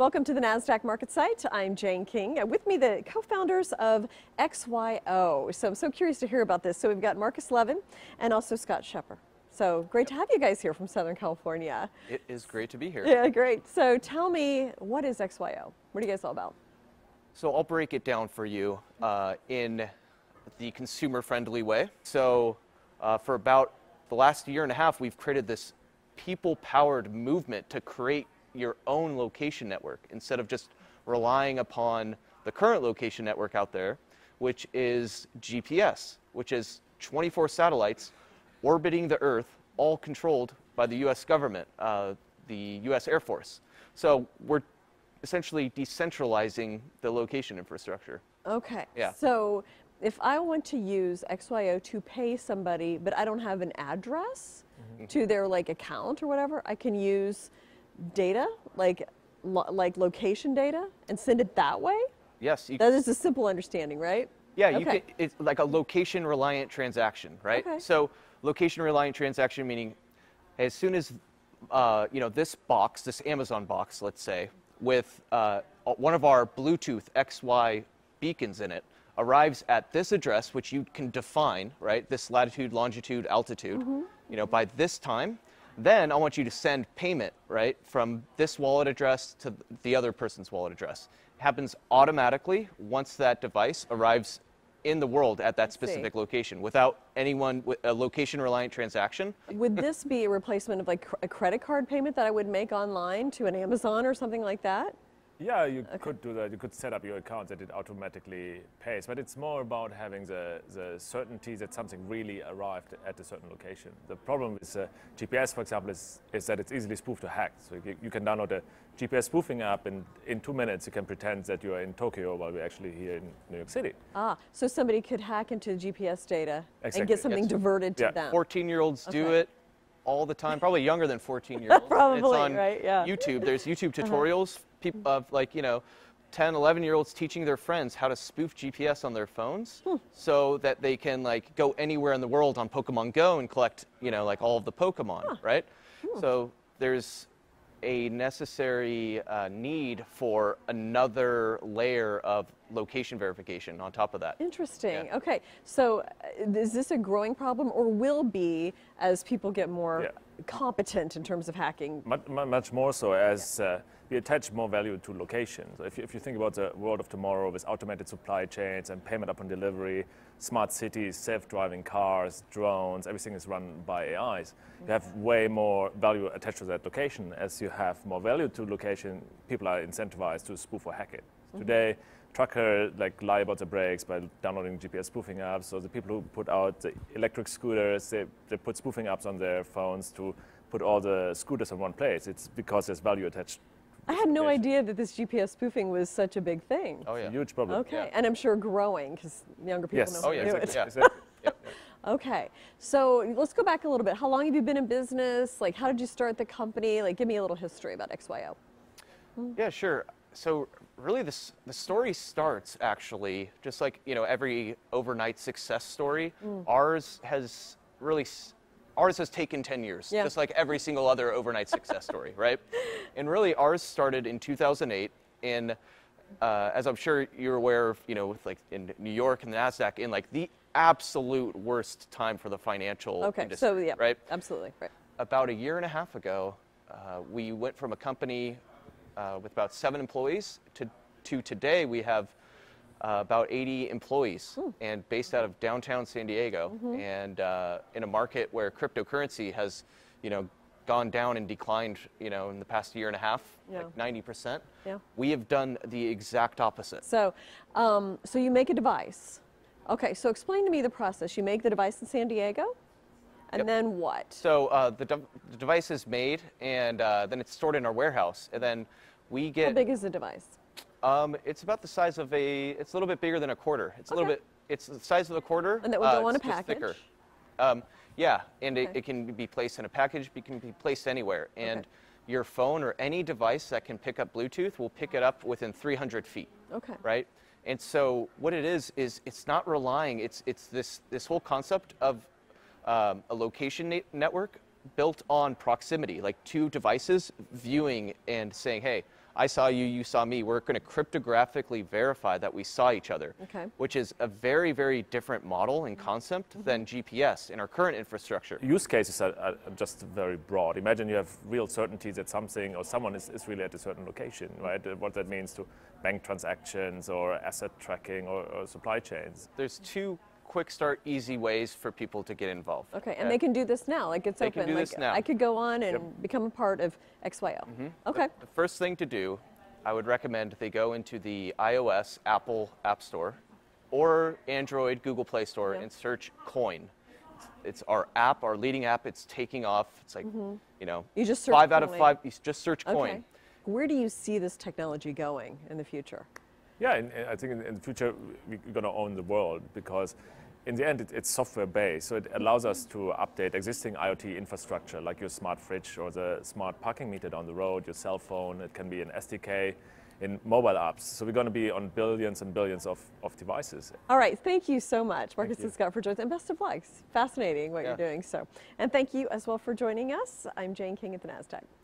Welcome to the NASDAQ market site. I'm Jane King, and with me the co-founders of XYO. So I'm so curious to hear about this. So we've got Markus Levin and also Scott Scheper. So great to have you guys here from Southern California. It is great to be here. Yeah, great. So tell me, what is XYO? What are you guys all about? So I'll break it down for you in the consumer-friendly way. So for about the last year and a half, we've created this people-powered movement to create your own location network instead of just relying upon the current location network out there, which is GPS, which is 24 satellites orbiting the Earth, all controlled by the U.S. government, the U.S. Air Force. So we're essentially decentralizing the location infrastructure. Okay. Yeah. So if I want to use XYO to pay somebody, but I don't have an address to their account or whatever, I can use data, like location data, and send it that way? Yes. That is a simple understanding, right? Yeah, okay. It's like a location-reliant transaction, right? Okay. So location-reliant transaction meaning as soon as, you know, this box, this Amazon box, let's say, with one of our Bluetooth XY beacons in it, arrives at this address, which you can define, right, this latitude, longitude, altitude, you know, by this time, then I want you to send payment, right, from this wallet address to the other person's wallet address. It happens automatically once that device arrives in the world at that specific location without anyone with a location-reliant transaction. Would this be a replacement of like a credit card payment that I would make online to an Amazon or something like that? Yeah, you could do that. You could set up your account that it automatically pays, but it's more about having the certainty that something really arrived at a certain location. The problem with GPS, for example, is that it's easily spoofed or hacked. So you can download a GPS spoofing app, and in 2 minutes you can pretend that you are in Tokyo while we're actually here in New York City. Ah, so somebody could hack into GPS data and get something diverted to them. 14-year-olds do it all the time, probably younger than 14-year-olds. Probably, it's on YouTube. There's YouTube tutorials. People of like, you know, 10, 11-year-olds teaching their friends how to spoof GPS on their phones so that they can like go anywhere in the world on Pokemon Go and collect, you know, like all of the Pokemon, right? So there's a necessary need for another layer of location verification on top of that. Interesting. Yeah. Okay. So is this a growing problem or will be as people get more competent in terms of hacking? Much more so as we attach more value to locations. So if you think about the world of tomorrow with automated supply chains and payment upon delivery, smart cities, self-driving cars, drones, everything is run by AIs. You have way more value attached to that location. As you have more value to location, people are incentivized to spoof or hack it. Today, truckers lie about the brakes by downloading GPS spoofing apps. So the people who put out the electric scooters, they put spoofing apps on their phones to put all the scooters in one place. It's because there's value attached. I had no idea that this GPS spoofing was such a big thing. Oh, yeah. It's a huge problem. Okay, and I'm sure growing because younger people know how to do it. Okay, so let's go back a little bit. How long have you been in business? Like, how did you start the company? Like, give me a little history about XYO. Yeah, sure. So really the story starts actually just like, you know, every overnight success story. Ours has taken 10 years, just like every single other overnight success story, right? And really ours started in 2008 in, as I'm sure you're aware of, you know, with like in New York and the NASDAQ in like the absolute worst time for the financial industry, right? Absolutely, right. About a year and a half ago, we went from a company with about 7 employees to today we have about 80 employees and based out of downtown San Diego and in a market where cryptocurrency has, you know, gone down and declined, you know, in the past year and a half, like 90%. Yeah. We have done the exact opposite. So, so you make a device. Okay, so explain to me the process. You make the device in San Diego? And then what? So the device is made, and then it's stored in our warehouse, and then we get. How big is the device? It's about the size of a. It's a little bit bigger than a quarter. It's a little bit. It's the size of a quarter. And that would go on a package. Thicker. Yeah, and it can be placed in a package. It can be placed anywhere, and your phone or any device that can pick up Bluetooth will pick it up within 300 feet. Okay. Right. And so what it is it's not relying. It's this whole concept of. A location network built on proximity, like 2 devices viewing and saying, hey, I saw you, you saw me. We're going to cryptographically verify that we saw each other, which is a very, very different model and concept than GPS in our current infrastructure. Use cases are just very broad. Imagine you have real certainty that something or someone is really at a certain location, right? What that means to bank transactions or asset tracking or supply chains. There's two quick start, easy ways for people to get involved. Okay, and they can do this now, like it's open. Can do this now. I could go on and become a part of XYO. Okay. The first thing to do, I would recommend they go into the iOS Apple App Store or Android Google Play Store and search Coin. It's our app, our leading app. It's taking off. It's like, you know, you just search 5 out of 5. You just search Coin. Where do you see this technology going in the future? Yeah, and I think in the future we're going to own the world, because in the end it's software-based, so it allows us to update existing IoT infrastructure, like your smart fridge or the smart parking meter down the road, your cell phone. It can be an SDK in mobile apps. So we're going to be on billions and billions of devices. All right, thank you so much, Markus and Scott, for joining us, and best of luck. Fascinating what you're doing. And thank you as well for joining us. I'm Jane King at the NASDAQ.